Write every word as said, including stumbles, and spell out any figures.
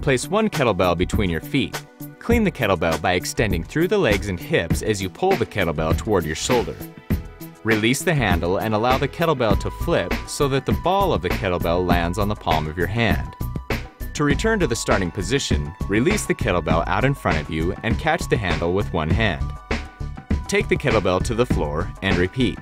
place one kettlebell between your feet. Clean the kettlebell by extending through the legs and hips as you pull the kettlebell toward your shoulder. Release the handle and allow the kettlebell to flip so that the ball of the kettlebell lands on the palm of your hand. To return to the starting position, release the kettlebell out in front of you and catch the handle with one hand. Take the kettlebell to the floor and repeat.